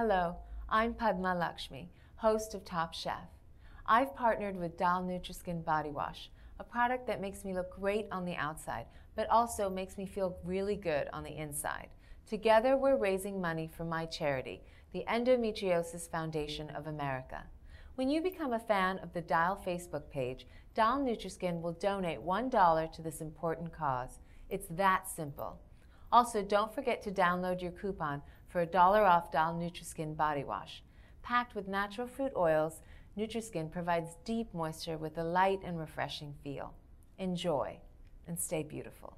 Hello, I'm Padma Lakshmi, host of Top Chef. I've partnered with Dial NutriSkin Body Wash, a product that makes me look great on the outside, but also makes me feel really good on the inside. Together, we're raising money for my charity, the Endometriosis Foundation of America. When you become a fan of the Dial Facebook page, Dial NutriSkin will donate $1 to this important cause. It's that simple. Also, don't forget to download your coupon for $1 off Dial NutriSkin Body Wash. Packed with natural fruit oils, NutriSkin provides deep moisture with a light and refreshing feel. Enjoy and stay beautiful.